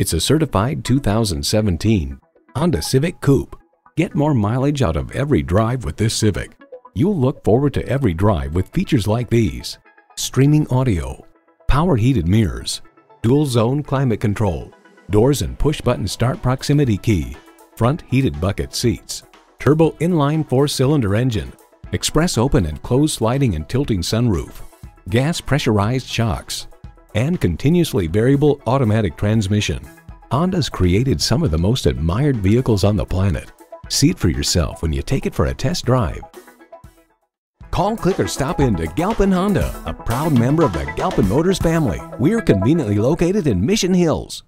It's a certified 2017 Honda Civic Coupe. Get more mileage out of every drive with this Civic. You'll look forward to every drive with features like these: streaming audio, power heated mirrors, dual zone climate control, doors and push button start proximity key, front heated bucket seats, turbo inline 4-cylinder engine, express open and closed sliding and tilting sunroof, gas pressurized shocks, and continuously variable automatic transmission. Honda's created some of the most admired vehicles on the planet. See it for yourself when you take it for a test drive. Call, click, or stop in to Galpin Honda, a proud member of the Galpin Motors family. We're conveniently located in Mission Hills.